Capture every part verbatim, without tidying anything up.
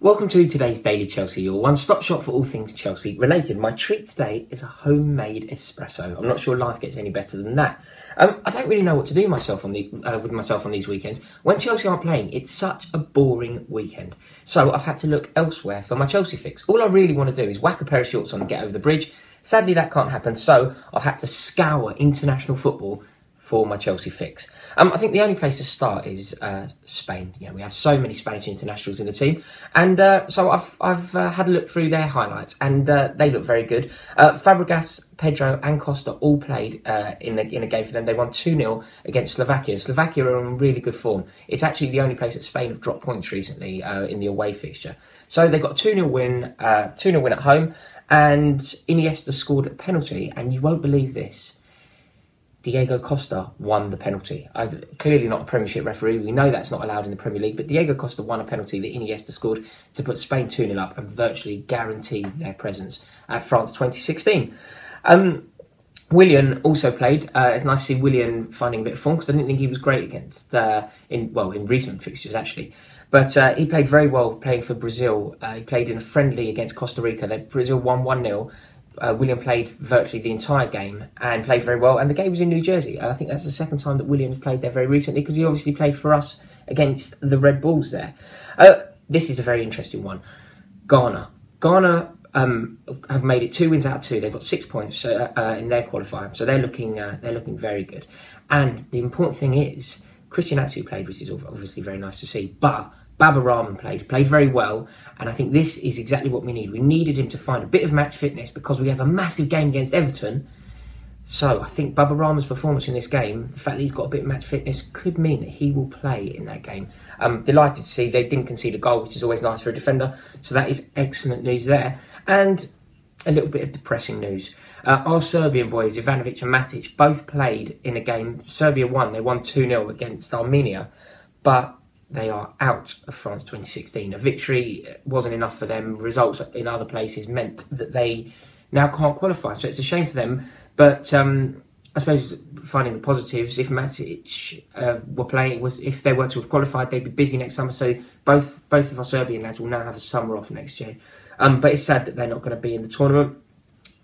Welcome to today's Daily Chelsea, your one-stop shop for all things Chelsea related. My treat today is a homemade espresso. I'm not sure life gets any better than that. Um, I don't really know what to do myself on the, uh, with myself on these weekends. When Chelsea aren't playing, it's such a boring weekend. So I've had to look elsewhere for my Chelsea fix. All I really want to do is whack a pair of shorts on and get over the bridge. Sadly, that can't happen, so I've had to scour international football for my Chelsea fix. Um, I think the only place to start is uh, Spain. You know, we have so many Spanish internationals in the team, and uh, so I've, I've uh, had a look through their highlights, and uh, they look very good. Uh, Fabregas, Pedro and Costa all played uh, in, the, in a game for them. They won two nil against Slovakia. Slovakia are in really good form. It's actually the only place that Spain have dropped points recently uh, in the away fixture. So they got a two nil win, uh, two nil win at home, and Iniesta scored a penalty, and you won't believe this, Diego Costa won the penalty. I'm clearly not a Premiership referee. We know that's not allowed in the Premier League, but Diego Costa won a penalty that Iniesta scored to put Spain two nil up and virtually guarantee their presence at France twenty sixteen. Um, Willian also played. Uh, it's nice to see Willian finding a bit of form because I didn't think he was great against, uh, in well, in recent fixtures actually. But uh, he played very well playing for Brazil. Uh, he played in a friendly against Costa Rica. They, Brazil won one nil. Uh, Willian played virtually the entire game and played very well, and the game was in New Jersey. I think that's the second time that Willian has played there very recently because he obviously played for us against the Red Bulls there. Uh, this is a very interesting one. Ghana. Ghana um, have made it two wins out of two. They've got six points uh, uh, in their qualifier, so they're looking uh, they're looking very good. And the important thing is Christian Atsu played, which is obviously very nice to see, but Baba Rahman played, played very well, and I think this is exactly what we need. We needed him to find a bit of match fitness because we have a massive game against Everton. So I think Baba Rahman's performance in this game, the fact that he's got a bit of match fitness, could mean that he will play in that game. I'm delighted to see they didn't concede a goal, which is always nice for a defender, so that is excellent news there. And a little bit of depressing news. Uh, our Serbian boys, Ivanovic and Matic, both played in a game. Serbia won, they won two nil against Armenia, but they are out of France twenty sixteen. A victory wasn't enough for them. Results in other places meant that they now can't qualify. So it's a shame for them. But um, I suppose finding the positives, if Matic uh, were playing, was if they were to have qualified, they'd be busy next summer. So both both of our Serbian lads will now have a summer off next year. Um, but it's sad that they're not going to be in the tournament.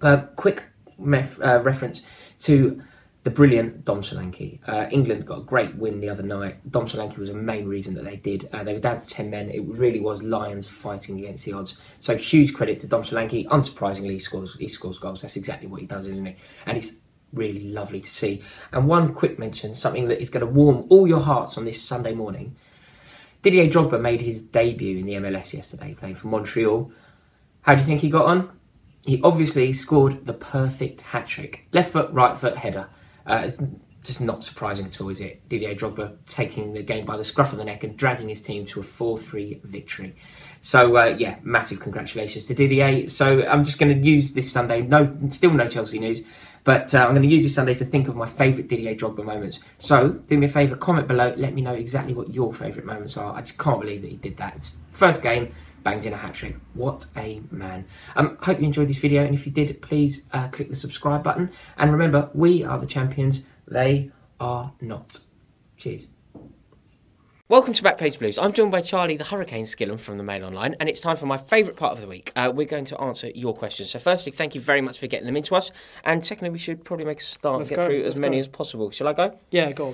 Uh, quick mef uh, reference to the brilliant Dom Solanke. Uh, England got a great win the other night. Dom Solanke was the main reason that they did. Uh, they were down to ten men. It really was Lions fighting against the odds. So huge credit to Dom Solanke. Unsurprisingly, he scores, he scores goals. That's exactly what he does, isn't he? And it's really lovely to see. And one quick mention, something that is going to warm all your hearts on this Sunday morning. Didier Drogba made his debut in the M L S yesterday, playing for Montreal. How do you think he got on? He obviously scored the perfect hat-trick. Left foot, right foot, header. Uh, it's just not surprising at all, is it? Didier Drogba taking the game by the scruff of the neck and dragging his team to a four three victory. So, uh, yeah, massive congratulations to Didier. So I'm just going to use this Sunday, no, still no Chelsea news, but uh, I'm going to use this Sunday to think of my favourite Didier Drogba moments. So do me a favour, comment below, let me know exactly what your favourite moments are. I just can't believe that he did that. It's first game, bangs in a hat-trick. What a man. I um, hope you enjoyed this video, and if you did, please uh, click the subscribe button. And remember, we are the champions. They are not. Cheers. Welcome to Backpage Blues. I'm joined by Charlie the Hurricane Skillen from the Mail Online, and it's time for my favourite part of the week. Uh, we're going to answer your questions. So firstly, thank you very much for getting them into us, and secondly, we should probably make a start Let's and get go. through Let's as many go. as possible. Shall I go? Yeah, go on.